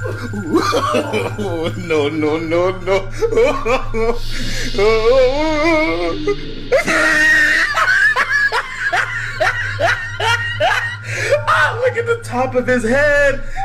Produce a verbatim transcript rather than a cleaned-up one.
Oh, no, no, no, no. Oh, oh, oh. Ah, look at the top of his head.